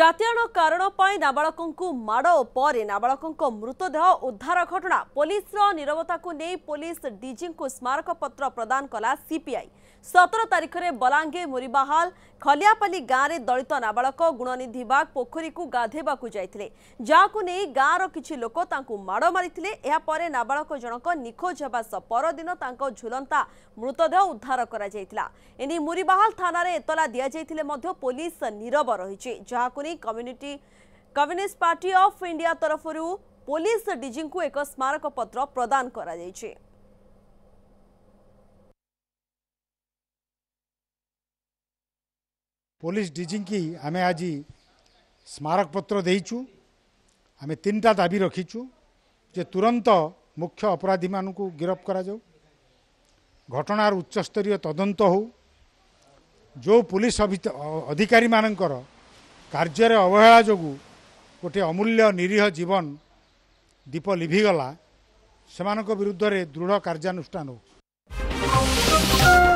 जातीयण कारण नाबालकों माड़ो पर नाबालकों मृतदेह उद्धार घटना पुलिस नीरवता को नहीं पुलिस डीजी को स्मारक पत्र प्रदान कला सीपीआई। 17 तारीख में बलांगीर मुरीबाहाल खलियापाली गाँव में दलित नाबालक गुणनिधि बाग पोखरी को गाधेवा जाते जहाँ गाँवर किसी लोक माड़ मारी नाबालक जनक निखोज होगा परदिन झुलंता मृतदेह उद्धार कर मुरीबाहाल थाना एतला दिजाई पुलिस नीरव रही जहां कम्युनिस्ट पार्टी ऑफ इंडिया तरफ पुलिस डीजी को एक स्मारक पत्र प्रदान करा जायछे। पुलिस डीजी की आमे आज स्मारक पत्र देइछु। आमे 3टा दाबी रखीचु जे तुरंत मुख्य अपराधी मानू गिरफ करा जाऊ, घटनार उच्चस्तरीय तदंत हो, जो पुलिस अधिकारी मानकर कार्यर अवहेला जो गोटे अमूल्य निरीह जीवन दीप लिभिगला, सेमानक विरुद्ध रे दृढ़ कार्यानुष्ठान हो।